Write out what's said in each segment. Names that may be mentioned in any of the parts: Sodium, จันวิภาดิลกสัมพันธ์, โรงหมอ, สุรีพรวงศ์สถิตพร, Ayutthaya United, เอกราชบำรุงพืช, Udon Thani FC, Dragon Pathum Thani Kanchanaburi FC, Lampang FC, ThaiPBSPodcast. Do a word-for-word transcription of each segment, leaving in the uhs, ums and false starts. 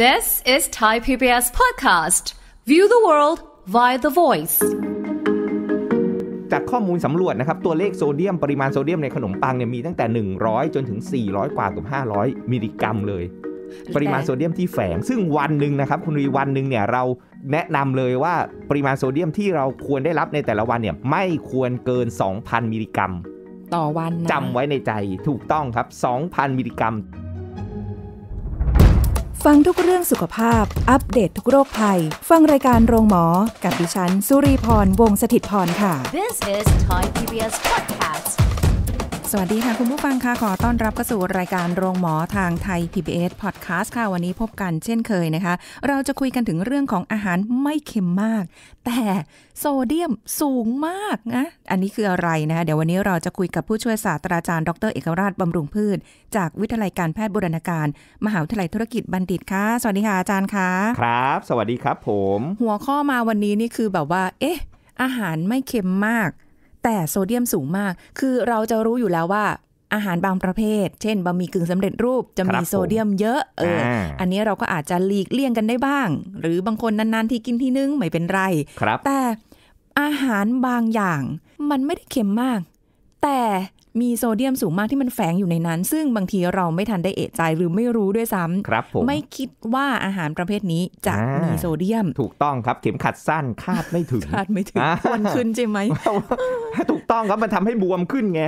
This is Thai พี บี เอส Podcast. View the world via the voice. จากข้อมูลสำรวจนะครับตัวเลขโซเดียมปริมาณโซเดียมในขนมปังเนี่ยมีตั้งแต่หนึ่งร้อยจนถึงสี่ร้อยกว่ากับห้าร้อยมิลลิกรัมเลยปริมาณโซเดียมที่แฝงซึ่งวันนึงนะครับคุณรีวันนึงเนี่ยเราแนะนำเลยว่าปริมาณโซเดียมที่เราควรได้รับในแต่ละวันเนี่ยไม่ควรเกิน สองพัน มิลลิกรัมต่อวันนะจำไว้ในใจถูกต้องครับ สองพัน มิลลิกรัมฟังทุกเรื่องสุขภาพอัปเดต ท, ทุกโรคภัยฟังรายการโรงหมอกับดิฉันสุรีพรวงศ์สถิตพรค่ะ This is Thai พี บี เอส Podcast สวัสดีค่ะคุณผู้ฟังค่ะขอต้อนรับเข้าสู่รายการโรงหมอทางไทย พี บี เอส Podcast ค่ะวันนี้พบกันเช่นเคยนะคะเราจะคุยกันถึงเรื่องของอาหารไม่เค็มมากแต่โซเดียมสูงมากนะอันนี้คืออะไรนะคะเดี๋ยววันนี้เราจะคุยกับผู้ช่วยศาสตราจารย์ดรเอกราชบำรุงพืชจากวิทยาลัยการแพทย์บูรณาการมหาวิทยาลัยธุรกิจบัณฑิตค่ะสวัสดีค่ะอาจารย์ค่ะครับสวัสดีครับผมหัวข้อมาวันนี้นี่คือแบบว่าเอ๊ะอาหารไม่เค็มมากแต่โซเดียมสูงมากคือเราจะรู้อยู่แล้วว่าอาหารบางประเภทเช่นบะหมี่กึ่งสำเร็จรูปจะมีโซเดียมเยอะเอออันนี้เราก็อาจจะหลีกเลี่ยงกันได้บ้างหรือบางคนนานๆที่กินทีนึงไม่เป็นไรแต่อาหารบางอย่างมันไม่ได้เค็มมากแต่มีโซเดียมสูงมากที่มันแฝงอยู่ในนั้นซึ่งบางทีเราไม่ทันได้เอะใจหรือไม่รู้ด้วยซ้ำไม่คิดว่าอาหารประเภทนี้จะมีโซเดียมถูกต้องครับเข็มขัดสั้นคาดไม่ถึงคาดไม่ถึงอ้วนขึ้นใช่ไหม ถูกต้องครับมันทำให้บวมขึ้นไง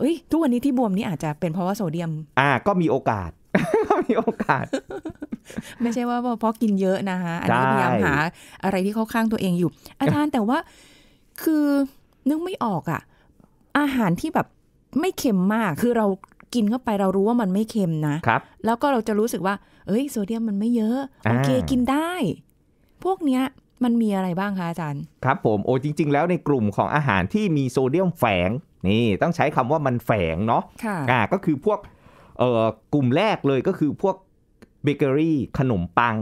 เอ้ยทุกวันนี้ที่บวมนี่อาจจะเป็นเพราะว่าโซเดียมอ่าก็มีโอกาสก็มีโอกาสไม่ใช่ว่าเพราะกินเยอะนะฮะอันนี้พยายามหาอะไรที่เข้าข้างตัวเองอยู่อาจารย์แต่ว่าคือนึกไม่ออกอ่ะอาหารที่แบบไม่เค็มมากคือเรากินเข้าไปเรารู้ว่ามันไม่เค็มนะแล้วก็เราจะรู้สึกว่าเอ้ยโซเดียมมันไม่เยอะโอเคกินได้พวกเนี้ยมันมีอะไรบ้างคะอาจารย์ครับผมโอ้จริงๆแล้วในกลุ่มของอาหารที่มีโซเดียมแฝงนี่ต้องใช้คำว่ามันแฝงเนาะอ่าก็คือพวกเอ่อกลุ่มแรกเลยก็คือพวกเบเกอรี่ขนมปัง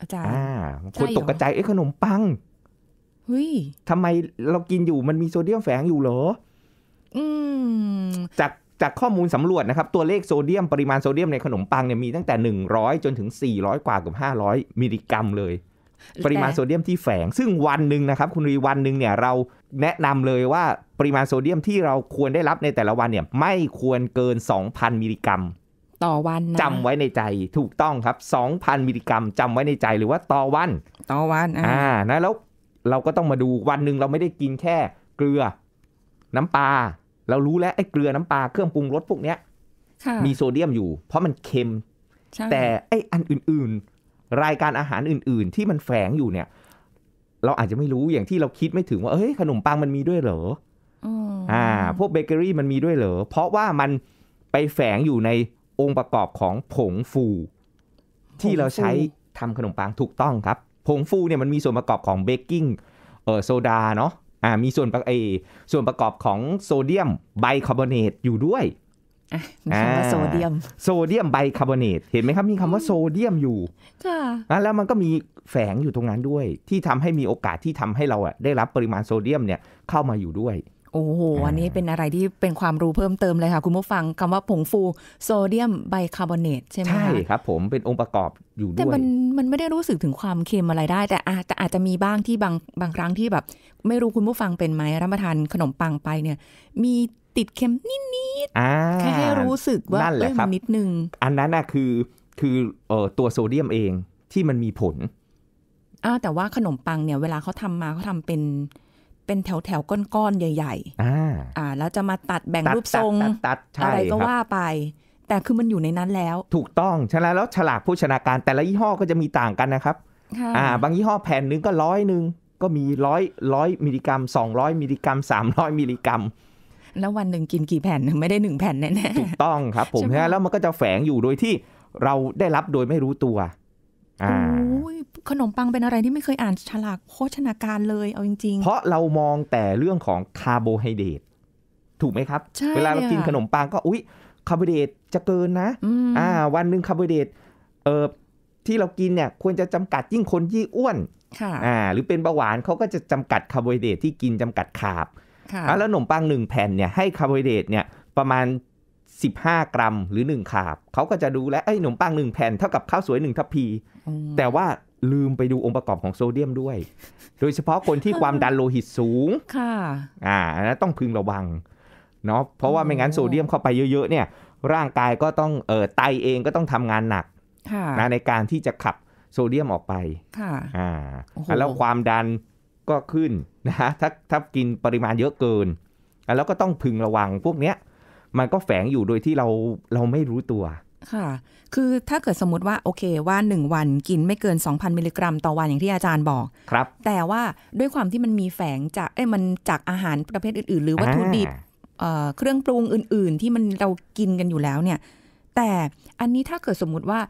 อาจารย์อ่าคนตกใจเอ๊ะขนมปังเฮ้ยทำไมเรากินอยู่มันมีโซเดียมแฝงอยู่เหรออืมจากจากข้อมูลสำรวจนะครับตัวเลขโซเดียมปริมาณโซเดียมในขนมปังเนี่ยมีตั้งแต่หนึ่งร้อยจนถึงสี่ร้อยกว่ากับห้าร้อยมิลลิกรัมเลยปริมาณโซเดียมที่แฝงซึ่งวันนึงนะครับคุณรีวันนึงเนี่ยเราแนะนำเลยว่าปริมาณโซเดียมที่เราควรได้รับในแต่ละวันเนี่ยไม่ควรเกิน สองพัน มิลลิกรัมต่อวันนะจำไว้ในใจถูกต้องครับ สองพัน มิลลิกรัมจำไว้ในใจหรือว่าต่อวันต่อวันอ่านะแล้วเราก็ต้องมาดูวันนึงเราไม่ได้กินแค่เกลือน้ำปลาเรารู้แล้วไอ้เกลือน้ำปลาเครื่องปรุงรสพวกเนี้ยมีโซเดียมอยู่เพราะมันเค็มแต่ไอ้อันอื่นๆรายการอาหารอื่นๆที่มันแฝงอยู่เนี่ยเราอาจจะไม่รู้อย่างที่เราคิดไม่ถึงว่าเอ้ยขนมปังมันมีด้วยเหรออ่าพวกเบเกอรี่มันมีด้วยเหรอเพราะว่ามันไปแฝงอยู่ในองค์ประกอบของผงฟูที่เราใช้ทำขนมปังถูกต้องครับผงฟูเนี่ยมันมีส่วนประกอบของเบกกิ้งเอ่อโซดาเนาะอ่ามีส่วนประกอบส่วนประกอบของโซเดียมไบคาร์บอเนตอยู่ด้วยอ่าโซเดียมโซเดียมไบคาร์บอเนตเห็นไหมครับมีคำว่าโซเดียมอยู่ค่ะแล้วมันก็มีแฝงอยู่ตรงนั้นด้วยที่ทำให้มีโอกาสที่ทำให้เราอ่ะได้รับปริมาณโซเดียมเนี่ยเข้ามาอยู่ด้วยโอ้โหอันนี้เป็นอะไรที่เป็นความรู้เพิ่มเติมเลยค่ะคุณผู้ฟังคำว่าผงฟูโซเดียมไบคาร์บอเนตใช่ไหมใช่ครับผมเป็นองค์ประกอบอยู่ด้วยแต่มันมันไม่ได้รู้สึกถึงความเค็มอะไรได้แต่อาจจะอาจจะมีบ้างที่บางบางครั้งที่แบบไม่รู้คุณผู้ฟังเป็นไหมรับประทานขนมปังไปเนี่ยมีติดเค็มนิดๆแค่ให้รู้สึกว่าเอ้ยมันนิดนึงอันนั้นน่ะคือคือเอ่อตัวโซเดียมเองที่มันมีผลอ้าวแต่ว่าขนมปังเนี่ยเวลาเขาทำมาเขาทำเป็นเป็นแถวๆก้อนๆใหญ่ๆอ่าอ่าแล้วจะมาตัดแบ่งรูปทรงอะไรก็ว่าไปแต่คือมันอยู่ในนั้นแล้วถูกต้องฉะนั้นแล้วฉลากโภชนาการแต่ละยี่ห้อก็จะมีต่างกันนะครับอ่าบางยี่ห้อแผ่นนึงก็ร้อยนึงก็มีร้อยร้อยมิลลิกรัมสองร้อยมิลลิกรัมสามร้อยมิลลิกรัมแล้ววันหนึ่งกินกี่แผ่นไม่ได้หนึ่งแผ่นแน่ๆถูกต้องครับผมฮะแล้วมันก็จะแฝงอยู่โดยที่เราได้รับโดยไม่รู้ตัวอ่าขนมปังเป็นอะไรที่ไม่เคยอ่านฉลากโภชนาการเลยเอาจริงๆเพราะเรามองแต่เรื่องของคาร์โบไฮเดรตถูกไหมครับเวลาเรากินขนมปังก็อุ๊ยคาร์โบไฮเดรตจะเกินนะอ่าวันหนึ่งคาร์โบไฮเดรตเอ่อที่เรากินเนี่ยควรจะจำกัดยิ่งคนยิ่งอ้วนอ่าหรือเป็นเบาหวานเขาก็จะจำกัดคาร์โบไฮเดรตที่กินจำกัดคาร์บแล้วขนมปังหนึ่งแผ่นเนี่ยให้คาร์โบไฮเดรตเนี่ยประมาณ สิบห้ากรัมหรือหนึ่งขาบเขาก็จะดูและไอ้ขนมปังหนึ่งแผ่นเท่ากับข้าวสวยหนึ่งทัพพีแต่ว่าลืมไปดูองค์ประกอบของโซเดียมด้วยโดยเฉพาะคนที่ความดันโลหิตสูงค่ะอ่านะต้องพึงระวังเนาะเพราะว่าไม่งั้นโซเดียมเข้าไปเยอะๆเนี่ยร่างกายก็ต้องเอ่อไตเองก็ต้องทำงานหนักนะในการที่จะขับโซเดียมออกไปค่ะอ่าแล้วความดันก็ขึ้นนะถ้าถ้ากินปริมาณเยอะเกินแล้วก็ต้องพึงระวังพวกเนี้ยมันก็แฝงอยู่โดยที่เราเราไม่รู้ตัวค่ะคือถ้าเกิดสมมติว่าโอเคว่าหนึ่งวันกินไม่เกิน สองพัน มิลลิกรัมต่อวันอย่างที่อาจารย์บอกครับแต่ว่าด้วยความที่มันมีแฝงจากเอ้ยมันจากอาหารประเภทอื่นๆหรือวัตถุดิบเอ่อเครื่องปรุงอื่นๆที่มันเรากินกันอยู่แล้วเนี่ยแต่อันนี้ถ้าเกิดสมมติว่า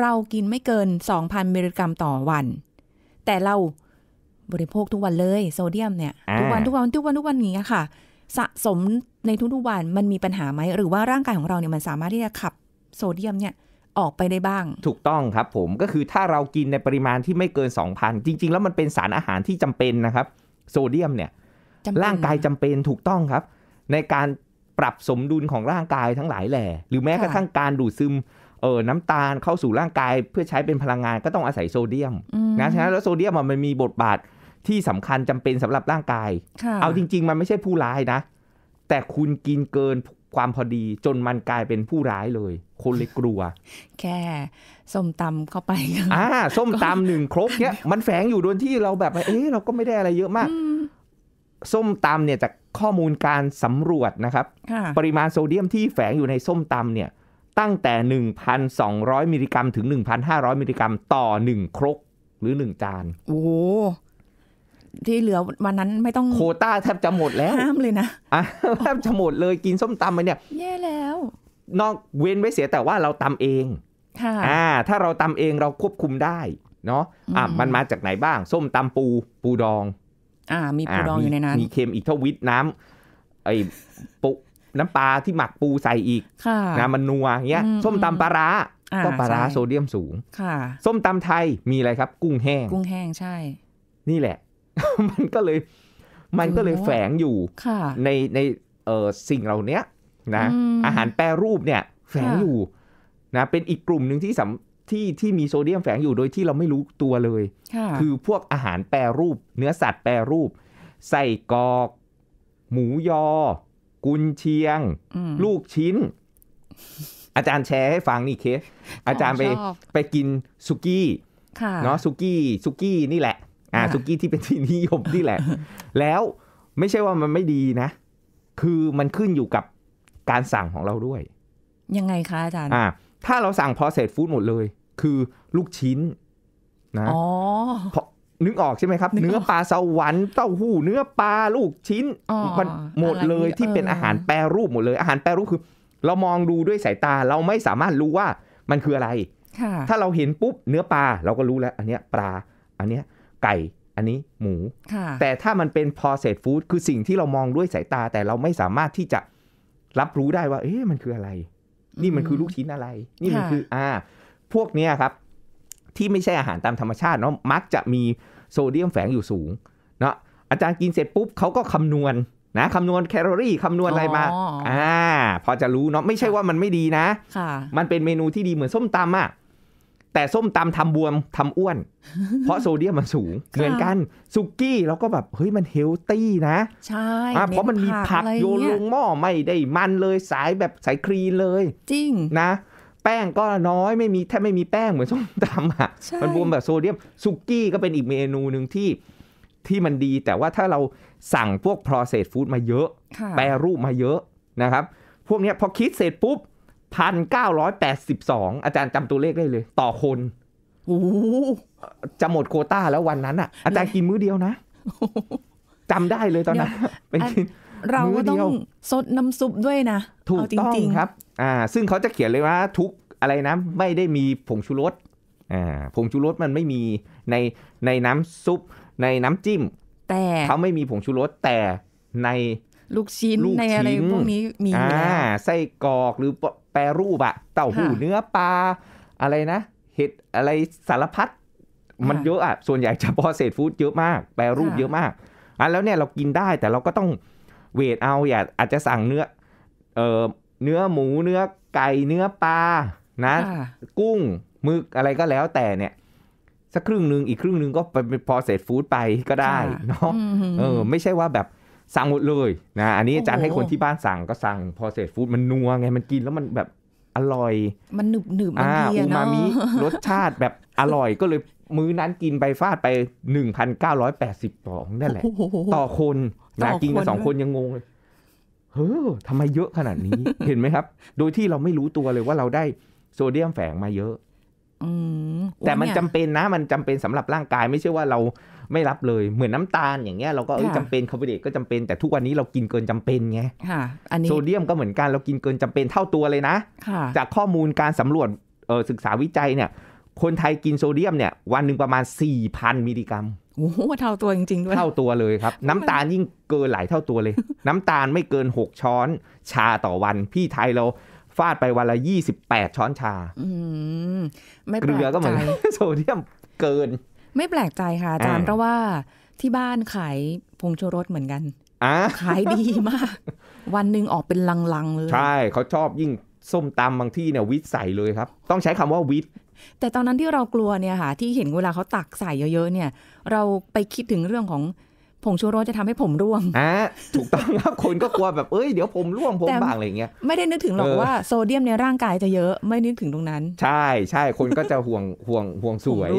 เรากินไม่เกิน สองพัน มิลลิกรัมต่อวันแต่เราบริโภคทุกวันเลยโซเดียมเนี่ยทุกวันทุกวันทุกวันทุกวันนี้ค่ะสะสมในทุกๆวันมันมีปัญหาไหมหรือว่าร่างกายของเราเนี่ยมันสามารถที่จะขับโซเดียมเนี่ยออกไปได้บ้างถูกต้องครับผมก็คือถ้าเรากินในปริมาณที่ไม่เกิน สองพัน จริงๆแล้วมันเป็นสารอาหารที่จำเป็นนะครับโซเดียมเนี่ยร่างกายจำเป็นถูกต้องครับในการปรับสมดุลของร่างกายทั้งหลายแหล่หรือแม้กระทั่งการดูดซึมเอ่อน้ำตาลเข้าสู่ร่างกายเพื่อใช้เป็นพลังงานก็ต้องอาศัยโซเดียมนะฉะนั้นแล้วโซเดียมมันมีบทบาทที่สำคัญจำเป็นสำหรับร่างกายเอาจริงๆมันไม่ใช่ผู้ร้ายนะแต่คุณกินเกินความพอดีจนมันกลายเป็นผู้ร้ายเลยคนเลยกลัวแค่ส้มตำเข้าไปอ่าส้มตำหนึ่งครกเนี้ยมันแฝงอยู่โดยที่เราแบบเอ๊ะเราก็ไม่ได้อะไรเยอะมากส้มตำเนี่ยจากข้อมูลการสำรวจนะครับปริมาณโซเดียมที่แฝงอยู่ในส้มตำเนี่ยตั้งแต่ หนึ่งพันสองร้อย มิลลิกรัมถึง หนึ่งพันห้าร้อย มิลลิกรัมต่อหนึ่งครกหรือหนึ่งจานโอ้ที่เหลือวันนั้นไม่ต้องโควต้าแทบจะหมดแล้วห้ามเลยนะแทบจะหมดเลยกินส้มตำมันเนี่ยแย่แล้วนอกเว้นไว้เสียแต่ว่าเราตำเองค่ะอ่าถ้าเราตำเองเราควบคุมได้เนาะอ่ะมันมาจากไหนบ้างส้มตำปูปูดองอ่ามีปูดองอยู่ในนั้นมีเค็มอีกเท่าวิตน้ำไอ้ปูน้ำปลาที่หมักปูใส่อีกนะมันนัวเงี้ยส้มตำปลาร้าก็ปลาร้าโซเดียมสูงค่ะส้มตำไทยมีอะไรครับกุ้งแห้งกุ้งแห้งใช่นี่แหละมันก็เลยมันก็เลยแฝงอยู่ในในเอ่อสิ่งเหล่านี้นะอาหารแปรรูปเนี่ยแฝงอยู่นะเป็นอีกกลุ่มหนึ่งที่ที่ที่มีโซเดียมแฝงอยู่โดยที่เราไม่รู้ตัวเลยคือพวกอาหารแปรรูปเนื้อสัตว์แปรรูปไส้กรอกหมูยอกุนเชียงลูกชิ้นอาจารย์แชร์ให้ฟังนี่เคสอาจารย์ไปไปกินสุกี้เนาะสุกี้สุกี้นี่แหละอ่าสุกี้ที่เป็นที่นิยมนี่แหละแล้วไม่ใช่ว่ามันไม่ดีนะคือมันขึ้นอยู่กับการสั่งของเราด้วยยังไงคะอาจารย์อ่าถ้าเราสั่งพอเสร็จฟู้ดหมดเลยคือลูกชิ้นนะอ๋อนึกออกใช่ไหมครับเนื้อปลาสวรรค์เต้าหู้เนื้อปลาลูกชิ้นมันหมดเลยที่เป็นอาหารแปรรูปหมดเลยอาหารแปรรูปคือเรามองดูด้วยสายตาเราไม่สามารถรู้ว่ามันคืออะไรถ้าเราเห็นปุ๊บเนื้อปลาเราก็รู้แล้วอันเนี้ยปลาอันเนี้ยไก่อันนี้หมูแต่ถ้ามันเป็น processed food คือสิ่งที่เรามองด้วยสายตาแต่เราไม่สามารถที่จะรับรู้ได้ว่าเอ๊ะมันคืออะไรนี่มันคือลูกชิ้นอะไรนี่มันคืออ่าพวกนี้ครับที่ไม่ใช่อาหารตามธรรมชาติเนาะมักจะมีโซเดียมแฝงอยู่สูงเนาะอาจารย์กินเสร็จปุ๊บเขาก็คำนวณนะคำนวณแคลอรี่คำนวณอะไรมาอ่าพอจะรู้เนาะไม่ใช่ว่ามันไม่ดีนะมันเป็นเมนูที่ดีเหมือนส้มตำอ่ะแต่ส้มตำทำบวมทำอ้วนเพราะโซเดียมมันสูงเหมือนกันสุกี้เราก็แบบเฮ้ยมันเฮลตี้นะใช่เพราะมันมีผักโยนลงหม้อไม่ได้มันเลยสายแบบสายครีนเลยจริงนะแป้งก็น้อยไม่มีแทบไม่มีแป้งเหมือนส้มตำอ่ะมันบวมแบบโซเดียมสุกี้ก็เป็นอีกเมนูหนึ่งที่ที่มันดีแต่ว่าถ้าเราสั่งพวก processed food มาเยอะแปรรูปมาเยอะนะครับพวกนี้พอคิดเสร็จปุ๊บหนึ่งพันเก้าร้อยแปดสิบสอง อาจารย์จำตัวเลขได้เลยต่อคนโอ้จะหมดโควต้าแล้ววันนั้นอ่ะอาจารย์กินมื้อเดียวนะจำได้เลยตอนนั้นเราก็ต้องซดน้ำซุปด้วยนะถูกต้องครับอ่าซึ่งเขาจะเขียนเลยว่าทุกอะไรนะไม่ได้มีผงชูรสอ่าผงชูรสมันไม่มีในในน้ำซุปในน้ำจิ้มแต่เขาไม่มีผงชูรสแต่ในลูกชิ้นในอะไรพวกนี้มีอยู่แล้วไส้กรอกหรือแปรรูปอะเต้าหู้เนื้อปลาอะไรนะเห็ดอะไรสารพัดมันเยอะอะส่วนใหญ่จะพอเศษฟู้ดเยอะมากแปรรูปเยอะมากอ่ะแล้วเนี่ยเรากินได้แต่เราก็ต้องเวทเอาอย่าอาจจะสั่งเนื้อเอ่อ เนื้อหมูเนื้อไก่เนื้อปลานะกุ้งหมึกอะไรก็แล้วแต่เนี่ยสักครึ่งนึงอีกครึ่งนึงก็เป็นพอเศษฟู้ดไปก็ได้เนาะเออไม่ใช่ว่าแบบสั่งหมดเลยนะอันนี้อาจารย์ให้คนที่บ้านสั่งก็สั่งพอเศษฟู้ดมันนัวไงมันกินแล้วมันแบบอร่อยมันหนึบหนึบมันดีอะเนาะอูมามิรสชาติแบบอร่อยก็เลยมื้อนั้นกินไปฟาดไป หนึ่งพันเก้าร้อยแปดสิบสอง นั่นแหละต่อคนนะกินกันสองคนยังงงเลยเฮ้อทำไมเยอะขนาดนี้ เห็นไหมครับโดยที่เราไม่รู้ตัวเลยว่าเราได้โซเดียมแฝงมาเยอะแต่มันจำเป็นนะมันจำเป็นสำหรับร่างกายไม่ใช่ว่าเราไม่รับเลยเหมือนน้ำตาลอย่างเงี้ยเราก็จำเป็นคาร์โบไฮเดรตก็จำเป็นแต่ทุกวันนี้เรากินเกินจำเป็นไงโซเดียมก็เหมือนกันเรากินเกินจำเป็นเท่าตัวเลยนะจากข้อมูลการสำรวจศึกษาวิจัยเนี่ยคนไทยกินโซเดียมเนี่ยวันหนึ่งประมาณ สี่พัน มิลลิกรัมโอ้โหเท่าตัวจริงๆด้วยเท่าตัวเลยครับ น้ำตาลยิ่งเกินหลายเท่าตัวเลย น้ำตาลไม่เกินหกช้อนชาต่อวันพี่ไทยเราฟาดไปวันละยี่สิบแปดช้อนชาเกลือก็เหมือนโซเดียมเกินไม่แปลกใจค่ะอาจารย์เพราะว่าที่บ้านขายผงชูรสเหมือนกันขายดีมาก วันหนึ่งออกเป็นลังๆเลยใช่เขาชอบยิ่งส้มตำบางที่เนี่ยวิทใส่เลยครับต้องใช้คำว่าวิทแต่ตอนนั้นที่เรากลัวเนี่ยค่ะที่เห็นเวลาเขาตักใส่เยอะๆเนี่ยเราไปคิดถึงเรื่องของผงชูรสจะทำให้ผมร่วงอ่ะถูกต้องครับคนก็กลัวแบบเอ้ยเดี๋ยวผมร่วงผมบางอะไรอย่างเงี้ยไม่ได้นึกถึงหรอกว่าโซเดียมในร่างกายจะเยอะไม่นึกถึงตรงนั้นใช่ใช่คนก็จะห่วงห่วงห่วงสวย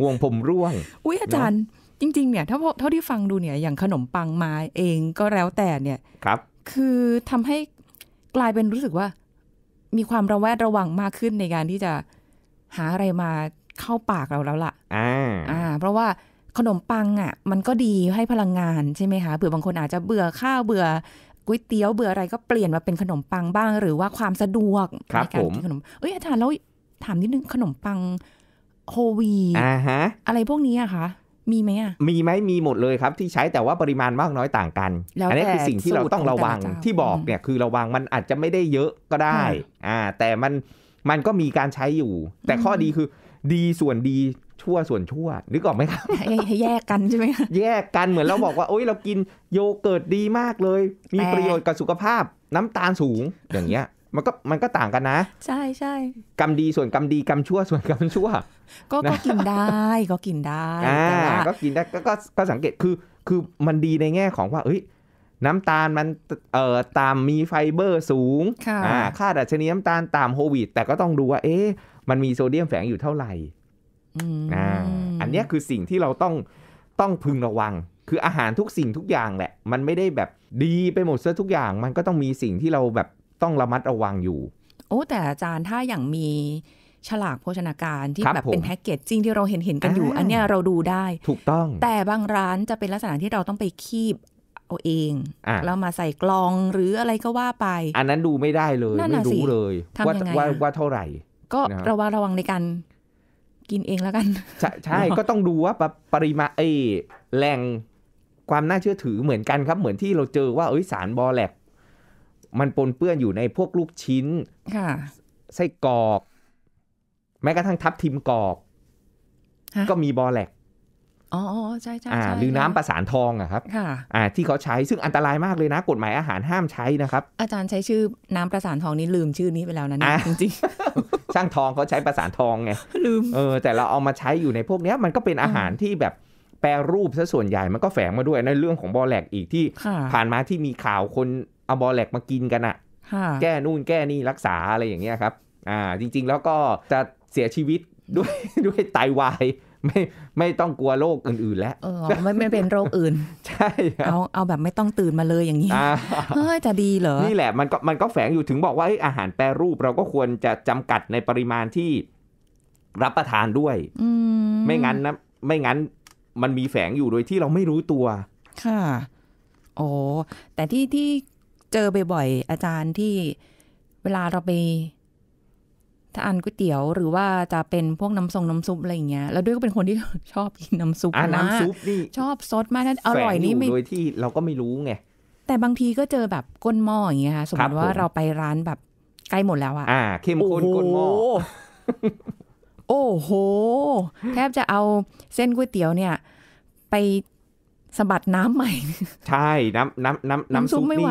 ห่วงผมร่วงอุ๊ยอาจารย์จริงๆเนี่ยเท่าเท่าที่ฟังดูเนี่ยอย่างขนมปังมาเองก็แล้วแต่เนี่ยครับคือทำให้กลายเป็นรู้สึกว่ามีความระแวดระวังมากขึ้นในการที่จะหาอะไรมาเข้าปากเราแล้วล่ะอ่าอ่าเพราะว่าขนมปังอ่ะมันก็ดีให้พลังงานใช่ไหมคะเผื่อบางคนอาจจะเบื่อข้าวเบื่อก๋วยเตี๋ยวเบื่ออะไรก็เปลี่ยนมาเป็นขนมปังบ้างหรือว่าความสะดวกในการกินขนมเอ้ยอาจารย์แล้วถามนิดนึงขนมปังโฮวีอ่าฮะอะไรพวกนี้อะคะมีไหมอะมีไหมมีหมดเลยครับที่ใช้แต่ว่าปริมาณมากน้อยต่างกันอันนี้คือสิ่งที่เราต้องระวังที่บอกเนี่ยคือระวังมันอาจจะไม่ได้เยอะก็ได้อ่าแต่มันมันก็มีการใช้อยู่แต่ข้อดีคือดีส่วนดีชั่วส่วนชั่วนึกออกไหมครับให้แยกกันใช่ไหมแยกกันเหมือนเราบอกว่าโอ๊ยเรากินโยเกิร์ตดีมากเลยมีประโยชน์กับสุขภาพน้ำตาลสูงอย่างเงี้ยมันก็มันก็ต่างกันนะใช่ใช่กรรมดีส่วนกรรมดีกรรมชั่วส่วนกรรมชั่วก็ก็กินได้ก็กินได้ก็กินได้ก็ก็สังเกตคือคือมันดีในแง่ของว่าเอ้ยน้ำตาลมันเอ่อตามมีไฟเบอร์สูงค่าดัชนีน้ำตาลตามโฮวิตแต่ก็ต้องดูว่าเอ๊ะมันมีโซเดียมแฝงอยู่เท่าไหร่อ่าอันนี้คือสิ่งที่เราต้องต้องพึงระวังคืออาหารทุกสิ่งทุกอย่างแหละมันไม่ได้แบบดีไปหมดซะทุกอย่างมันก็ต้องมีสิ่งที่เราแบบต้องระมัดระวังอยู่โอ้แต่อาจารย์ถ้าอย่างมีฉลากโภชนาการที่แบบเป็นแพ็กเกจจริงที่เราเห็นเห็นกันอยู่อันเนี้ยเราดูได้ถูกต้องแต่บางร้านจะเป็นลักษณะที่เราต้องไปคีบเอาเองแล้วมาใส่กลองหรืออะไรก็ว่าไปอันนั้นดูไม่ได้เลยไม่รู้เลยว่าว่าว่าเท่าไหร่ก็ระวังระวังในการกินเองแล้วกันใช่ใช่ก็ต้องดูว่าปริมาณไอ้แหล่งความน่าเชื่อถือเหมือนกันครับเหมือนที่เราเจอว่าเอ้ยสารบอแลกมันปนเปื้อนอยู่ในพวกลูกชิ้นไส้กรอกแม้กระทั่งทับทิมกรอกก็มีบอแลกอ๋อใช่ใช่หรือน้ำประสานทองอะครับอ่าที่เขาใช้ซึ่งอันตรายมากเลยนะกฎหมายอาหารห้ามใช้นะครับอาจารย์ใช้ชื่อน้ำประสานทองนี่ลืมชื่อนี้ไปแล้วนะจริงๆช่างทองเขาใช้ประสานทองไงลืมเออแต่เราเอามาใช้อยู่ในพวกนี้มันก็เป็นอาหารที่แบบแปรรูปซะส่วนใหญ่มันก็แฝงมาด้วยในเรื่องของบอแลกอีกที่ผ่านมาที่มีข่าวคนเอาบอแลกมากินกันอะแก้นู่นแก้นี่รักษาอะไรอย่างเงี้ยครับอ่าจริงๆแล้วก็จะเสียชีวิตด้วยด้วยไตวายไม่ไม่ต้องกลัวโรคอื่นๆแล้วเออไม่ไม่เป็นโรคอื่นใช่เอาเอาแบบไม่ต้องตื่นมาเลยอย่างนี้เฮ้ยจะดีเหรอนี่แหละมันก็มันก็แฝงอยู่ถึงบอกว่าอาหารแปรรูปเราก็ควรจะจำกัดในปริมาณที่รับประทานด้วยไม่งั้นนะไม่งั้นมันมีแฝงอยู่โดยที่เราไม่รู้ตัวค่ะโอ้แต่ที่ที่เจอบ่อยๆอาจารย์ที่เวลาเราไปถ้าอันก๋วยเตี๋ยวหรือว่าจะเป็นพวกน้ำทรงน้ำซุปอะไรอย่างเงี้ยแล้วด้วยก็เป็นคนที่ชอบกินน้ำซุปมากน้ำซุปนี่ชอบซดมากถ้าอร่อยนี่ไม่โดยที่เราก็ไม่รู้ไงแต่บางทีก็เจอแบบก้นหม้ออย่างเงี้ยค่ะสมมติว่าเราไปร้านแบบใกล้หมดแล้วอะอ่าเข้มข้นก้นหม้อโอ้โหแทบจะเอาเส้นก๋วยเตี๋ยวเนี่ยไปสะบัดน้ำใหม่ใช่น้ำน้ำน้ำน้ำซุปไม่ไหว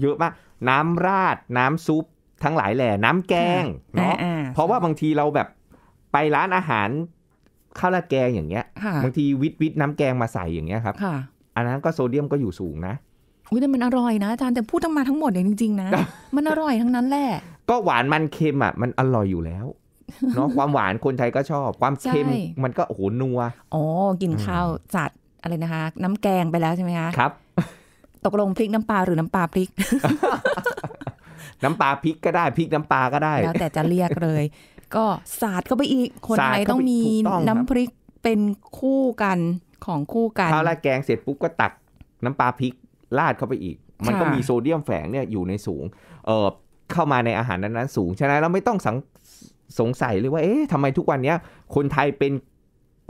เยอะมากน้ำราดน้ำซุปทั้งหลายแหล่น้ำแกงเนาะเพราะว่าบางทีเราแบบไปร้านอาหารข้าวราดแกงอย่างเงี้ยบางทีวิตวิตน้ำแกงมาใส่อย่างเงี้ยครับอันนั้นก็โซเดียมก็อยู่สูงนะอุ้ยแต่มันอร่อยนะอาจารย์แต่พูดทั้งมาทั้งหมดเนี่ยจริงๆนะมันอร่อยทั้งนั้นแหละก็หวานมันเค็มอ่ะมันอร่อยอยู่แล้วเนาะความหวานคนไทยก็ชอบความเค็มมันก็โอ้โหนัวอ๋อกินข้าวจัดอะไรนะคะน้ำแกงไปแล้วใช่ไหมคะครับตกลงพริกน้ำปลาหรือน้ำปลาพริกน้ำปลาพริกก็ได้พริกน้ำปลาก็ได้แล้วแต่จะเรียกเลยก็สาดเข้าไปอีกคนไทยต้องมีน้ำพริกเป็นคู่กันของคู่กันข้าวราดแกงเสร็จปุ๊บก็ตักน้ำปลาพริกราดเข้าไปอีกมันก็มีโซเดียมแฝงเนี่ยอยู่ในสูงเอ่อเข้ามาในอาหารนั้นๆสูงฉะนั้นเราไม่ต้องสงสัยเลยว่าเอ๊ะทำไมทุกวันนี้คนไทยเป็น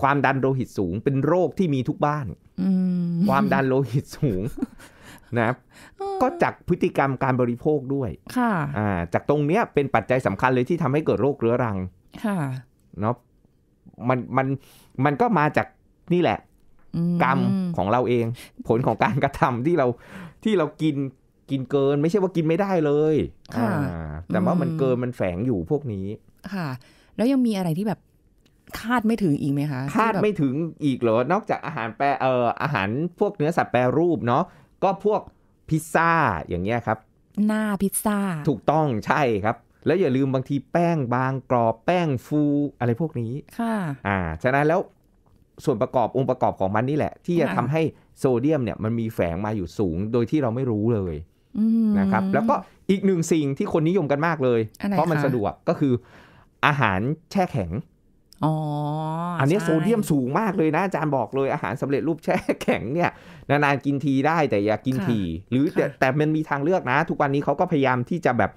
ความดันโลหิตสูงเป็นโรคที่มีทุกบ้านความดันโลหิตสูงนะก็จากพฤติกรรมการบริโภคด้วยค่ะอ่าจากตรงเนี้ยเป็นปัจจัยสำคัญเลยที่ทำให้เกิดโรคเรื้อรังค่ะเนาะมันมันมันก็มาจากนี่แหละกรรมของเราเองผลของการกระทำที่เราที่เรากินกินเกินไม่ใช่ว่ากินไม่ได้เลยค่ะแต่ว่ามันเกินมันแฝงอยู่พวกนี้ค่ะแล้วยังมีอะไรที่แบบคาดไม่ถึงอีกไหมคะคาดไม่ถึงอีกเหรอนอกจากอาหารแปรเอ่ออาหารพวกเนื้อสัตว์แปรรูปเนาะก็พวกพิซซ่าอย่างเงี้ยครับหน้าพิซซ่าถูกต้องใช่ครับแล้วอย่าลืมบางทีแป้งบางกรอบแป้งฟูอะไรพวกนี้ค่ะอ่าฉะนั้นแล้วส่วนประกอบองค์ประกอบของมันนี่แหละที่จะทำให้โซเดียมเนี่ยมันมีแฝงมาอยู่สูงโดยที่เราไม่รู้เลยนะครับแล้วก็อีกหนึ่งสิ่งที่คนนิยมกันมากเลยเพราะมันสะดวกก็คืออาหารแช่แข็งอ๋ออันนี้โซเดียมสูงมากเลยนะอาจารย์บอกเลยอาหารสำเร็จรูปแช่แข็งเนี่ยนานๆกินทีได้แต่อย่ากินทีหรือแต่แต่มันมีทางเลือกนะทุกวันนี้เขาก็พยายามที่จะแบบ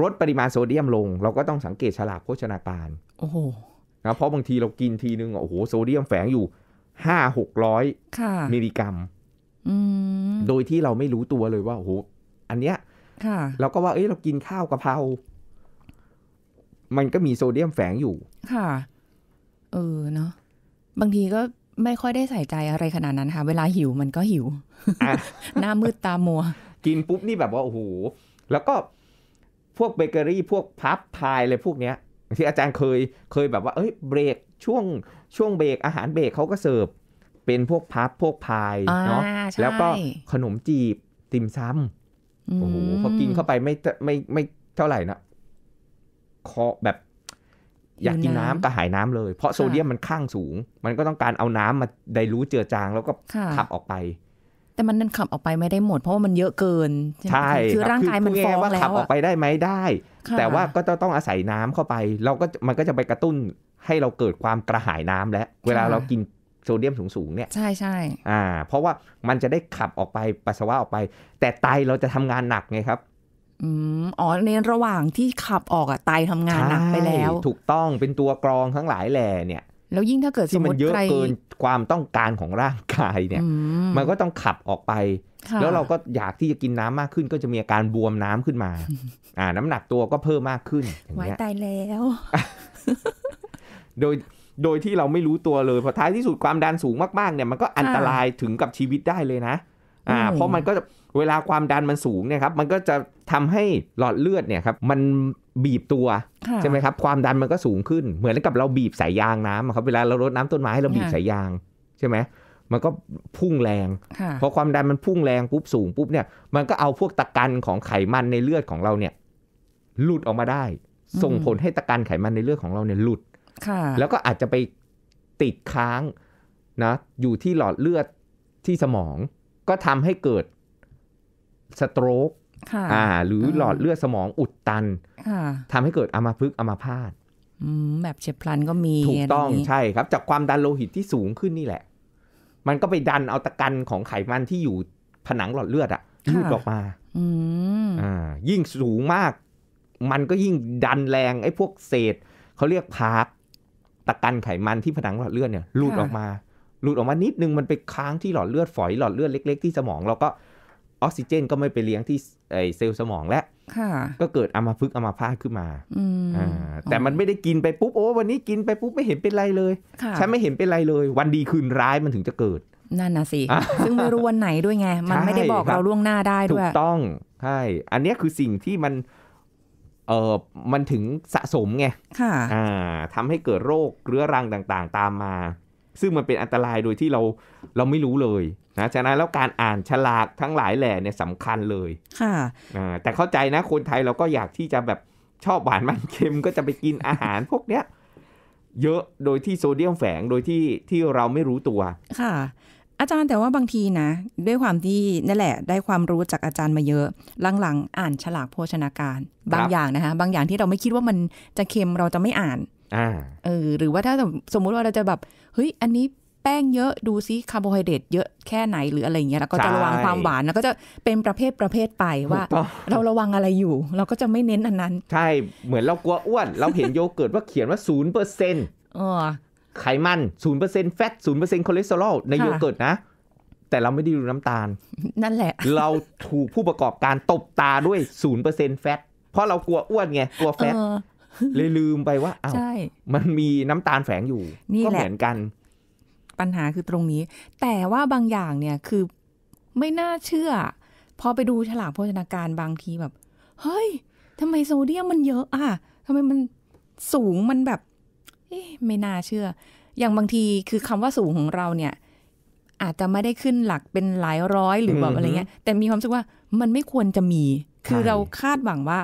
ลดปริมาณโซเดียมลงเราก็ต้องสังเกตฉลากโภชนาการโอ้โหนะเพราะบางทีเรากินทีนึงโอ้โหโซเดียมแฝงอยู่ ห้าถึงหกร้อย มิลลิกรัมโดยที่เราไม่รู้ตัวเลยว่าโอ้โหอันเนี้ยเราก็ว่าเอ้ยเรากินข้าวกะเพรามันก็มีโซเดียมแฝงอยู่ค่ะเออเนาะบางทีก็ไม่ค่อยได้ใส่ใจอะไรขนาดนั้นค่ะเวลาหิวมันก็หิว หน้ามืดตามัวกินปุ๊บนี่แบบว่าโอ้โหแล้วก็พวกเบเกอรี่พวกพับพายอะไรพวกเนี้ยที่อาจารย์เคยเคยแบบว่าเอ้ยเบรกช่วงช่วงเบรกอาหารเบรกเขาก็เสิร์ฟเป็นพวกพับพวกพายเนาะแล้วก็ขนมจีบติ่มซำโอ้โหพอกินเข้าไปไม่ไม่ไม่เท่าไหร่นะคอแบบอยากกินน้ำกระหายน้ำเลยเพราะโซเดียมมันข้างสูงมันก็ต้องการเอาน้ำมาได้รู้เจือจางแล้วก็ขับออกไปแต่มันนั่นขับออกไปไม่ได้หมดเพราะว่ามันเยอะเกินใช่คือร่างกายมันฟ้องแล้วขับออกไปได้ไหมได้แต่ว่าก็ต้องอาศัยน้ำเข้าไปเราก็มันก็จะไปกระตุ้นให้เราเกิดความกระหายน้ำแล้วเวลาเรากินโซเดียมสูงๆเนี่ยใช่ใช่อ่าเพราะว่ามันจะได้ขับออกไปปัสสาวะออกไปแต่ไตเราจะทำงานหนักไงครับอ๋อในระหว่างที่ขับออกอะไตทำงานหนักไปแล้วถูกต้องเป็นตัวกรองทั้งหลายแหล่เนี่ยแล้วยิ่งถ้าเกิดสมมติมันเยอะเกินความต้องการของร่างกายเนี่ย ม, มันก็ต้องขับออกไปแล้วเราก็อยากที่จะกินน้ำมากขึ้นก็จะมีอาการบวมน้ำขึ้นมา อ่าน้ำหนักตัวก็เพิ่มมากขึ้นอย่างเงี้ยไว้ตายแล้ว โดยโดยที่เราไม่รู้ตัวเลยพอท้ายที่สุดความดันสูงมากๆเนี่ยมันก็อันตรายถึงกับชีวิตได้เลยนะอ่าเพราะมันก็เวลาความดันมันสูงเนี่ยครับมันก็จะทำให้หลอดเลือดเนี่ยครับมันบีบตัวใช่ไหมครับความดันมันก็สูงขึ้นเหมือนกับเราบีบสายยางน้ำครับเวลาเรารดน้ำต้นไม้เราบีบสายยางใช่ไหมมันก็พุ่งแรงพอความดันมันพุ่งแรงปุ๊บสูงปุ๊บเนี่ยมันก็เอาพวกตะกันของไขมันในเลือดของเราเนี่ยหลุดออกมาได้ส่งผลให้ตะกันไขมันในเลือดของเราเนี่ยหลุดแล้วก็อาจจะไปติดค้างนะอยู่ที่หลอดเลือดที่สมองก็ทำให้เกิดสโตรกอ่าหรือหลอดเลือดสมองอุดตันทำให้เกิดอัมพฤกษ์อัมพาตแบบเฉียบพลันก็มีถูกต้องใช่ครับจากความดันโลหิตที่สูงขึ้นนี่แหละมันก็ไปดันเอาตะกันของไขมันที่อยู่ผนังหลอดเลือดอะหลุดออกมาอ่ายิ่งสูงมากมันก็ยิ่งดันแรงไอ้พวกเศษเขาเรียกพาร์ตตะกันไขมันที่ผนังหลอดเลือดเนี่ยหลุดออกมาหลุดออกมานิดนึงมันไปค้างที่หลอดเลือดฝอยหลอดเลือดเล็กๆที่สมองเราก็ออกซิเจนก็ไม่ไปเลี้ยงที่เซลล์สมองแล้วก็เกิดอัมพฤกษ์อัมพาตขึ้นมาแต่มันไม่ได้กินไปปุ๊บโอ้วันนี้กินไปปุ๊บไม่เห็นเป็นไรเลยฉันไม่เห็นเป็นไรเลยวันดีคืนร้ายมันถึงจะเกิด นั่นนะสิซึ่งไม่รู้วันไหนด้วยไงมันไม่ได้บอกเราล่วงหน้าได้ด้วยถูกต้องใช่อันนี้คือสิ่งที่มันเออมันถึงสะสมไงค่ะอ่าทำให้เกิดโรคเรื้อรังต่างๆตามมาซึ่งมันเป็นอันตรายโดยที่เราเราไม่รู้เลยนะฉะนั้นแล้วการอ่านฉลากทั้งหลายแหล่เนี่ยสำคัญเลยค่ะอ่าแต่เข้าใจนะคนไทยเราก็อยากที่จะแบบชอบหวานมันเค็มก็จะไปกินอาหารพวกเนี้ยเยอะโดยที่โซเดียมแฝงโดยที่ที่เราไม่รู้ตัวค่ะอาจารย์แต่ว่าบางทีนะด้วยความที่นั่นแหละได้ความรู้จากอาจารย์มาเยอะหลังๆอ่านฉลากโภชนาการบางอย่างนะคะบางอย่างที่เราไม่คิดว่ามันจะเค็มเราจะไม่อ่านอ่าเออหรือว่าถ้าสมมุติว่าเราจะแบบเฮ้ยอันนี้แป้งเยอะดูซิคาร์โบไฮเดรตเยอะแค่ไหนหรืออะไรเงี้ยแล้วก็จะระวังความหวานแล้วก็จะเป็นประเภทประเภทไปว่าเราระวังอะไรอยู่เราก็จะไม่เน้นอันนั้นใช่เหมือนเรากลัวอ้วนเราเห็นโยเกิร์ตว่าเขียนว่า ศูนย์เปอร์เซ็นต์ อ๋อไขมัน ศูนย์เปอร์เซ็นต์ แฟต ศูนย์เปอร์เซ็นต์ คอเลสเตอรอลในโยเกิร์ตนะแต่เราไม่ได้ดูน้ำตาลนั่นแหละเราถูกผู้ประกอบการตบตาด้วย ศูนย์เปอร์เซ็นต์ แฟตเพราะเรากลัวอ้วนไงกลัวแฟตเลยลืมไปว่าอ้าวมันมีน้ำตาลแฝงอยู่ก็เหมือนกันปัญหาคือตรงนี้แต่ว่าบางอย่างเนี่ยคือไม่น่าเชื่อพอไปดูฉลากโภชนาการบางทีแบบเฮ้ยทำไมโซเดียมมันเยอะอ่ะทำไมมันสูงมันแบบไม่น่าเชื่ออย่างบางทีคือคำว่าสูงของเราเนี่ยอาจจะไม่ได้ขึ้นหลักเป็นหลายร้อยหรือแบบอะไรเงี้ยแต่มีความรู้สึกว่ามันไม่ควรจะมีคือเราคาดหวังว่า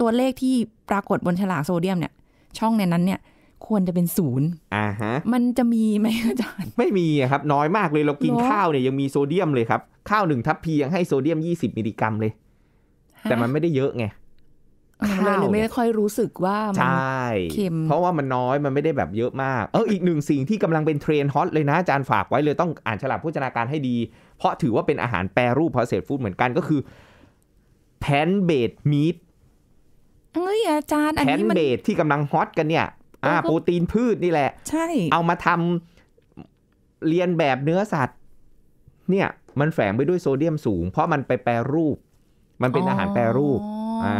ตัวเลขที่ปรากฏบนฉลากโซเดียมเนี่ยช่องในนั้นเนี่ยควรจะเป็นศูนย์อ่าฮะมันจะมีไหมอาจารย์ไม่มีครับน้อยมากเลยเรากินข้าวเนี่ยยังมีโซเดียมเลยครับข้าวหนึ่งทัพพียังให้โซเดียมยี่สิบมิลลิกรัมเลยแต่มันไม่ได้เยอะไงเราเลยไม่ค่อยรู้สึกว่ามันเค็มเพราะว่ามันน้อยมันไม่ได้แบบเยอะมากเอออีกหนึ่งสิ่งที่กำลังเป็นเทรนด์ฮอตเลยนะอาจารย์ฝากไว้เลยต้องอ่านฉลากโภชนาการให้ดีเพราะถือว่าเป็นอาหารแปรรูปพอเศษฟู้ดเหมือนกันก็คือแพนเบดมีทเอ้ยอาจารย์อันนี้มันแพนเบดที่กำลังฮอตกันเนี่ยอ่าโปรตีนพืชนี่แหละใช่เอามาทำเรียนแบบเนื้อสัตว์เนี่ยมันแฝงไปด้วยโซเดียมสูงเพราะมันไปแปรรูปมันเป็นอาหารแปรรูปอ่า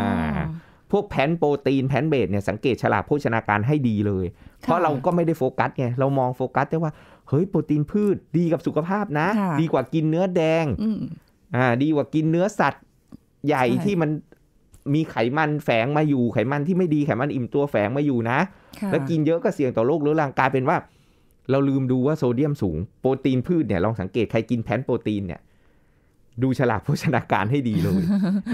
พวกแพนโปรตีนแพนเบสเนี่ยสังเกตฉลากโภชนาการให้ดีเลยเพราะเราก็ไม่ได้โฟกัสไงเรามองโฟกัสได้ว่าเฮ้ยโปรตีนพืชดีกับสุขภาพนะดีกว่ากินเนื้อแดงอ่าดีกว่ากินเนื้อสัตว์ใหญ่ที่มันมีไขมันแฝงมาอยู่ไขมันที่ไม่ดีไขมันอิ่มตัวแฝงมาอยู่นะแล้วกินเยอะก็เสี่ยงต่อโรคเรื้อรังกลายเป็นว่าเราลืมดูว่าโซเดียมสูงโปรตีนพืชเนี่ยลองสังเกตใครกินแพนโปรตีนเนี่ยดูฉลากโภชนาการให้ดีเลย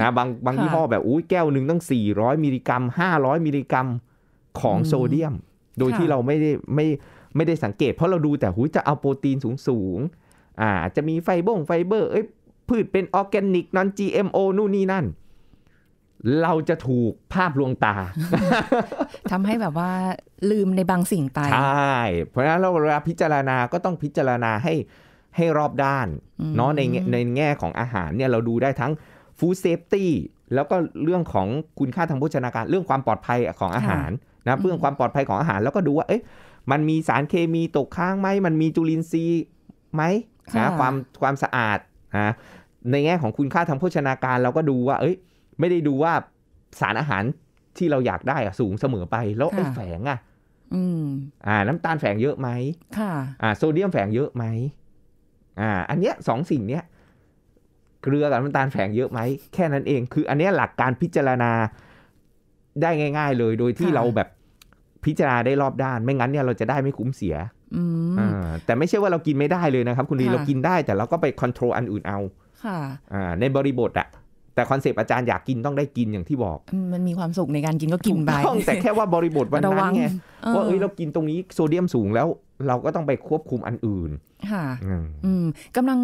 นะบางบางยี่ห้อแบบอุ้ยแก้วหนึ่งตั้งสี่ร้อยมิลลิกรัมห้าร้อยมิลลิกรัมของโซเดียมโดยที่เราไม่ได้ไม่ไม่ได้สังเกตเพราะเราดูแต่หุ้ยจะเอาโปรตีนสูงสูงอ่าจะมีไฟบ้งไฟเบอร์เอ้ยพืชเป็นออร์แกนิกนอน จี เอ็ม โอ นู่นนี่นั่นเราจะถูกภาพลวงตาทำให้แบบว่าลืมในบางสิ่งไปใช่เพราะฉะนั้นเราเวลาพิจารณาก็ต้องพิจารณาให้ให้รอบด้านเนาะในในแง่ของอาหารเนี่ยเราดูได้ทั้งฟู้ดเซฟตี้แล้วก็เรื่องของคุณค่าทางโภชนาการเรื่องความปลอดภัยของอาหารนะเรื่องความปลอดภัยของอาหารแล้วก็ดูว่าเอ๊ะมันมีสารเคมีตกค้างไหมมันมีจุลินทรีย์ไหมนะความความสะอาดนะในแง่ของคุณค่าทางโภชนาการเราก็ดูว่าเอ๊ะไม่ได้ดูว่าสารอาหารที่เราอยากได้สูงเสมอไปแล้วไอ้แฝงอ่ะอ่าน้ำตาลแฝงเยอะไหมค่ะอ่าโซเดียมแฝงเยอะไหมอ่าอันเนี้ยสองสิ่งเนี้ยเกลือกับน้ำตาลแฝงเยอะไหมแค่นั้นเองคืออันเนี้ยหลักการพิจารณาได้ง่ายๆเลยโดยที่เราแบบพิจารณาได้รอบด้านไม่งั้นเนี่ยเราจะได้ไม่คุ้มเสียอ่าแต่ไม่ใช่ว่าเรากินไม่ได้เลยนะครับคุณลีเรากินได้แต่เราก็ไปควบคุมอันอื่นเอาค่ะอ่าในบริบทอะแต่คอนเซปต์อาจารย์อยากกินต้องได้กินอย่างที่บอกมันมีความสุขในการกินก็กินไปต้องแต่แค่ว่าบริบทวันนั้นไงว่าเอ้ยเรากินตรงนี้โซเดียมสูงแล้วเราก็ต้องไปควบคุมอันอื่นค่ะอืมกำลัง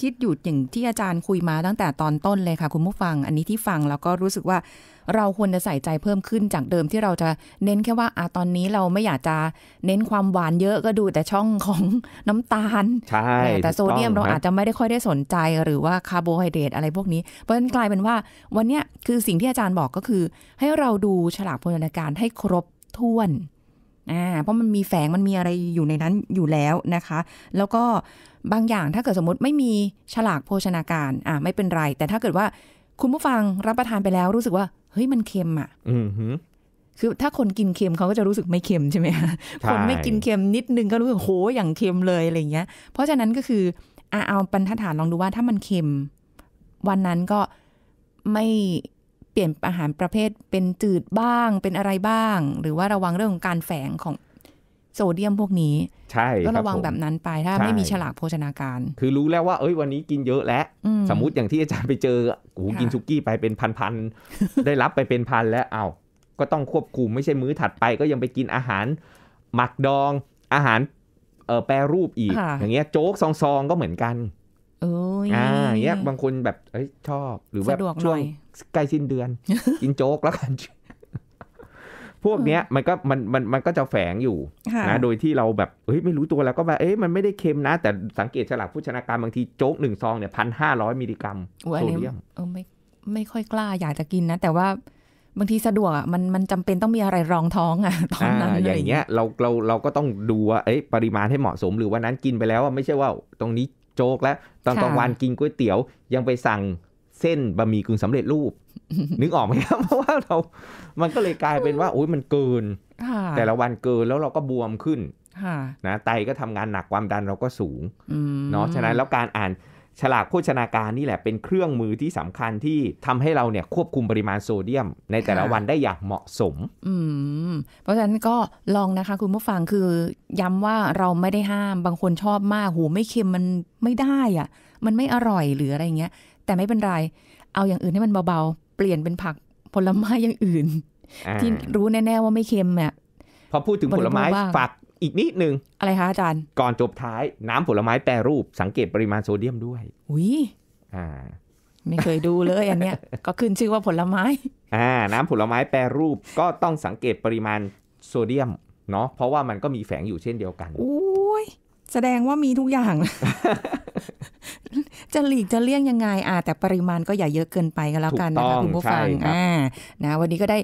คิดอยู่อย่างที่อาจารย์คุยมาตั้งแต่ตอนต้นเลยค่ะคุณผู้ฟังอันนี้ที่ฟังแล้วก็รู้สึกว่าเราควรจะใส่ใจเพิ่มขึ้นจากเดิมที่เราจะเน้นแค่ว่าอ่ะตอนนี้เราไม่อยากจะเน้นความหวานเยอะก็ดูแต่ช่องของน้ำตาลใช่แต่โซเดียมเราอาจจะไม่ได้ค่อยได้สนใจหรือว่าคาร์โบไฮเดรตอะไรพวกนี้เพราะฉะนั้นกลายเป็นว่าวันเนี้ยคือสิ่งที่อาจารย์บอกก็คือให้เราดูฉลากโภชนาการให้ครบถ้วนอ่าเพราะมันมีแฝงมันมีอะไรอยู่ในนั้นอยู่แล้วนะคะแล้วก็บางอย่างถ้าเกิดสมมติไม่มีฉลากโภชนาการอ่าไม่เป็นไรแต่ถ้าเกิดว่าคุณผู้ฟังรับประทานไปแล้วรู้สึกว่าเฮ้ยมันเค็มอ่ะ คือถ้าคนกินเค็มเขาก็จะรู้สึกไม่เค็มใช่ไหมคะคนไม่กินเค็มนิดนึงก็รู้สึกโหอย่างเค็มเลยอะไรอย่างเงี้ยเพราะฉะนั้นก็คืออ่ะเอาบรรทัดฐานลองดูว่าถ้ามันเค็มวันนั้นก็ไม่เปลี่ยนอาหารประเภทเป็นจืดบ้างเป็นอะไรบ้างหรือว่าระวังเรื่องของการแฝงของโซเดียมพวกนี้ใช่ก็ระวังแบบนั้นไปถ้าไม่มีฉลากโภชนาการคือรู้แล้วว่าเอ้ยวันนี้กินเยอะแล้วสมมุติอย่างที่อาจารย์ไปเจอโอ้โหกินซุกี้ไปเป็นพันๆได้รับไปเป็นพันแล้วอ้าวก็ต้องควบคุมไม่ใช่มื้อถัดไปก็ยังไปกินอาหารหมักดองอาหารเอ่อแปรรูปอีกอย่างเงี้ยโจ๊กซองๆก็เหมือนกันเอออย่างเงี้ยบางคนแบบเอ้ยชอบหรือว่าช่วงใกล้สิ้นเดือนกินโจ๊กแล้วกันพวกเนี้ยมันก็มันมันมันก็จะแฝงอยู่นะโดยที่เราแบบเฮ้ยไม่รู้ตัวแล้วก็แบบเอ๊ะมันไม่ได้เค็มนะแต่สังเกตฉลากโภชนาการบางทีโจ๊กหนึ่งซองเนี่ยพันห้าร้อยมิลลิกรัมโซเดียมเออไม่ไม่ค่อยกล้าอยากจะกินนะแต่ว่าบางทีสะดวกอ่ะมันมันจำเป็นต้องมีอะไรรองท้องอ่ะตอนนั้นเลยอย่างเงี้ยเราเราเราก็ต้องดูว่าเอ๊ะปริมาณให้เหมาะสมหรือวันนั้นกินไปแล้วไม่ใช่ว่าตรงนี้โจ๊กแล้วตอนกลางวันกินก๋วยเตี๋ยวยังไปสั่งเส้นบะหมี่กึ่งสำเร็จรูปนึกออกไหมครับเพราะว่าเรามันก็เลยกลายเป็นว่าโอ้ยมันเกินแต่ละวันเกินแล้วเราก็บวมขึ้นนะไตก็ทำงานหนักความดันเราก็สูงเนาะฉะนั้นแล้วการอ่านฉลากโภชนาการนี่แหละเป็นเครื่องมือที่สำคัญที่ทำให้เราเนี่ยควบคุมปริมาณโซเดียมในแต่ละวันได้อย่างเหมาะสมเพราะฉะนั้นก็ลองนะคะคุณผู้ฟังคือย้ำว่าเราไม่ได้ห้ามบางคนชอบมากโหไม่เค็มมันไม่ได้อ่ะมันไม่อร่อยหรืออะไรเงี้ยแต่ไม่เป็นไรเอาอย่างอื่นให้มันเบาๆเปลี่ยนเป็นผักผลไม้อย่างอื่นที่รู้แน่ๆว่าไม่เค็มอ่ะพอพูดถึงผลไม้ฝากอีกนิดนึงอะไรคะอาจารย์ก่อนจบท้ายน้ำผลไม้แปรรูปสังเกตปริมาณโซเดียมด้วยอุ้ยอ่าไม่เคยดูเลยอันเนี้ยก็ขึ้นชื่อว่าผลไม้อ่าน้ำผลไม้แปรรูปก็ต้องสังเกตปริมาณโซเดียมเนาะเพราะว่ามันก็มีแฝงอยู่เช่นเดียวกันอุ้ยแสดงว่ามีทุกอย่าง จะหลีกจะเลี่ยงยังไงอ่ะแต่ปริมาณก็อย่าเยอะเกินไปก็แล้วกันนะคะคุณผู้ฟังอ่านะวันนี้ก็ได้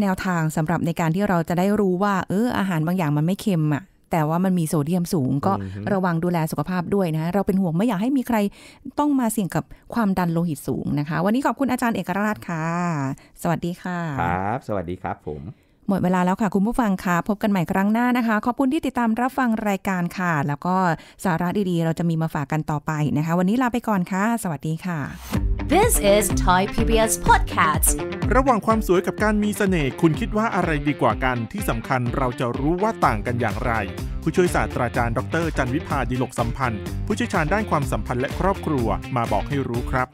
แนวทางสำหรับในการที่เราจะได้รู้ว่าเอออาหารบางอย่างมันไม่เค็มอ่ะแต่ว่ามันมีโซเดียมสูงก็ระวังดูแลสุขภาพด้วยนะเราเป็นห่วงไม่อยากให้มีใครต้องมาเสี่ยงกับความดันโลหิตสูงนะคะวันนี้ขอบคุณอาจารย์เอกราชค่ะสวัสดีค่ะครับสวัสดีครับผมหมดเวลาแล้วค่ะคุณผู้ฟังค่ะพบกันใหม่ครั้งหน้านะคะขอบคุณที่ติดตามรับฟังรายการค่ะแล้วก็สาระดีๆเราจะมีมาฝากกันต่อไปนะคะวันนี้ลาไปก่อนค่ะสวัสดีค่ะ This is Thai พี บี เอส Podcast ระหว่างความสวยกับการมีเสน่ห์คุณคิดว่าอะไรดีกว่ากันที่สำคัญเราจะรู้ว่าต่างกันอย่างไรผู้ช่วยศาสตราจารย์ดร.จันวิภาดิลกสัมพันธ์ผู้เชี่ยวชาญด้านความสัมพันธ์และครอบครัวมาบอกให้รู้ครับ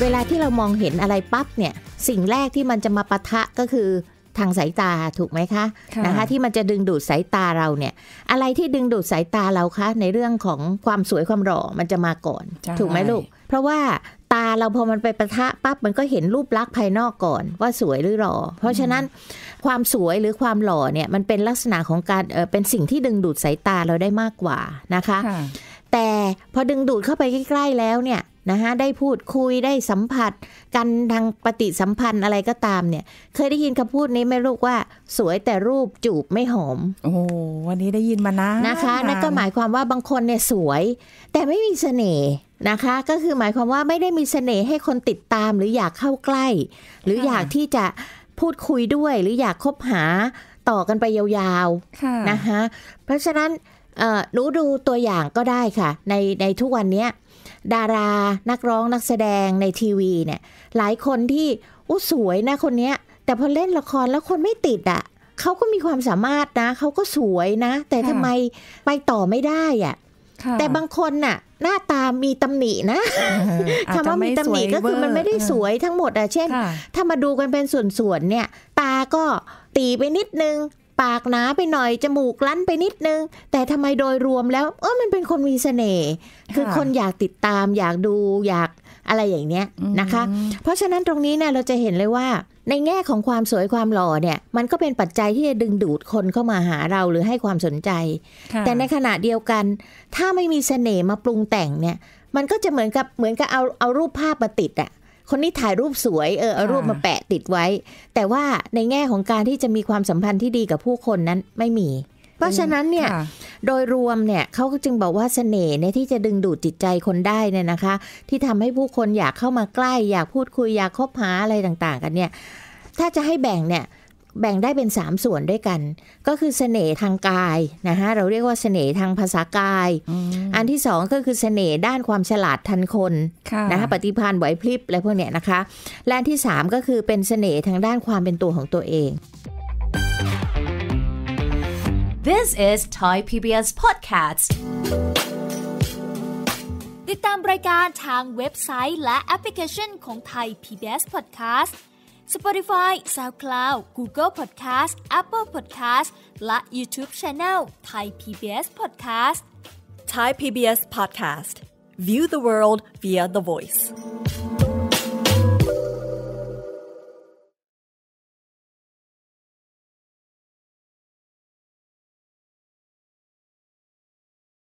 เวลาที่เรามองเห็นอะไรปั๊บเนี่ยสิ่งแรกที่มันจะมาปะทะก็คือทางสายตาถูกไหมคะนะคะที่มันจะดึงดูดสายตาเราเนี่ยอะไรที่ดึงดูดสายตาเราคะในเรื่องของความสวยความหล่อมันจะมาก่อนถูกไหมลูกเพราะว่าตาเราพอมันไปปะทะปั๊บมันก็เห็นรูปลักษณ์ภายนอกก่อนว่าสวยหรือหล่อเพราะฉะนั้นความสวยหรือความหล่อเนี่ยมันเป็นลักษณะของการ เอ่อ เป็นสิ่งที่ดึงดูดสายตาเราได้มากกว่านะคะแต่พอดึงดูดเข้าไปใกล้ๆแล้วเนี่ยนะคะได้พูดคุยได้สัมผัสกันทางปฏิสัมพันธ์อะไรก็ตามเนี่ยเคยได้ยินคำพูดนี้ไม่รู้ว่าสวยแต่รูปจูบไม่หอมโอ้วันนี้ได้ยินมานะนะคะนั่นก็หมายความว่าบางคนเนี่ยสวยแต่ไม่มีเสน่ห์นะคะก็คือหมายความว่าไม่ได้มีเสน่ห์ให้คนติดตามหรืออยากเข้าใกล้หรืออยากที่จะพูดคุยด้วยหรืออยากคบหาต่อกันไปยาวๆนะคะเพราะฉะนั้นหนูดูตัวอย่างก็ได้ค่ะในในทุกวันนี้ดารานักร้องนักแสดงในทีวีเนี่ยหลายคนที่อู้สวยนะคนนี้แต่พอเล่นละครแล้วคนไม่ติดอ่ะเขาก็มีความสามารถนะเขาก็สวยนะแต่ทำไมไปต่อไม่ได้อ่ะแต่บางคนน่ะหน้าตามีตำหนินะคำว่ามีตำหนิก็คือมันไม่ได้สวยทั้งหมดอ่ะเช่นถ้ามาดูกันเป็นส่วนๆเนี่ยตาก็ตีไปนิดนึงปากหนาไปหน่อยจมูกลั้นไปนิดนึงแต่ทำไมโดยรวมแล้วเออมันเป็นคนมีเสน่ห์คือคนอยากติดตามอยากดูอยากอะไรอย่างเนี้ยนะคะเพราะฉะนั้นตรงนี้เนี่ยเราจะเห็นเลยว่าในแง่ของความสวยความหล่อเนี่ยมันก็เป็นปัจจัยที่จะดึงดูดคนเข้ามาหาเราหรือให้ความสนใจแต่ในขณะเดียวกันถ้าไม่มีเสน่ห์มาปรุงแต่งเนี่ยมันก็จะเหมือนกับเหมือนกับเอาเอารูปภาพมาติดอะคนนี้ถ่ายรูปสวยเออเอารูปมาแปะติดไว้แต่ว่าในแง่ของการที่จะมีความสัมพันธ์ที่ดีกับผู้คนนั้นไม่มีเพราะฉะนั้นเนี่ยโดยรวมเนี่ยเขาจึงบอกว่าเสน่ห์เนี่ยที่จะดึงดูดจิตใจคนได้เนี่ยนะคะที่ทำให้ผู้คนอยากเข้ามาใกล้อยากพูดคุยอยากคบหาอะไรต่างๆกันเนี่ยถ้าจะให้แบ่งเนี่ย แบ่งได้เป็นสามส่วนด้วยกันก็คือเสน่ห์ทางกายนะคะเราเรียกว่าเสน่ห์ทางภาษากาย อ, อันที่สองก็คือเสน่ห์ด้านความฉลาดทันคนนะคะปฏิภาณไหวพริบอะไรพวกเนี้ยนะคะและอันที่สามก็คือเป็นเสน่ห์ทางด้านความเป็นตัวของตัวเอง This is Thai พี บี เอส Podcastติดตามรายการทางเว็บไซต์และแอปพลิเคชันของ Thai พี บี เอส Podcast Spotify, SoundCloud, Google Podcast, Apple Podcast และ YouTube Channel Thai พี บี เอส Podcast Thai พี บี เอS Podcast View the world via the voice